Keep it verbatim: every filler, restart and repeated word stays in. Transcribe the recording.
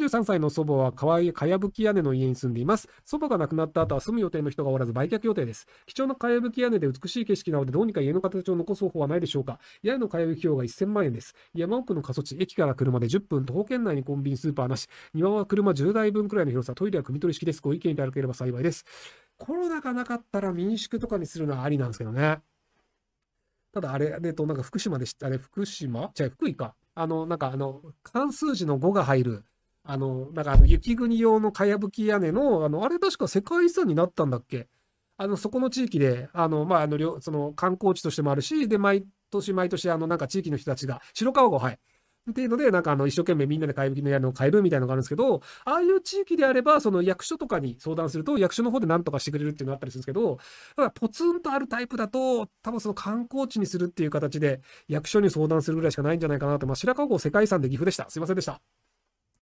ろくじゅうさんさいの祖母はかやぶき屋根の家に住んでいます。祖母が亡くなった後は住む予定の人がおらず売却予定です。貴重なかやぶき屋根で美しい景色なのでどうにか家の形を残す方法はないでしょうか。屋根のかやぶき費用がいっせんまんえんです。山奥の過疎地、駅から車でじゅっぷん、徒歩圏内にコンビニ、スーパーなし。庭は車じゅうだいぶんくらいの広さ、トイレは汲み取り式です。ご意見いただければ幸いです。コロナがなかったら民宿とかにするのはありなんですけどね。ただあれ、えっと、なんか福島でした。あれ、福島じゃあ福井か。あの、なんかあの、漢数字のごが入る、あの、なんかあの雪国用のかやぶき屋根の、あの、あれ確か世界遺産になったんだっけ。あの、そこの地域で、あの、まあ、あの、その観光地としてもあるし、で、毎年毎年、あの、なんか地域の人たちが、白川郷、はい。っていうので、なんかあの、一生懸命みんなでかやぶきの屋根を変えるみたいなのがあるんですけど、ああいう地域であれば、その役所とかに相談すると、役所の方で何とかしてくれるっていうのがあったりするんですけど、ただポツンとあるタイプだと、多分その観光地にするっていう形で、役所に相談するぐらいしかないんじゃないかなと、まあ、白川郷世界遺産で岐阜でした。すいませんでした。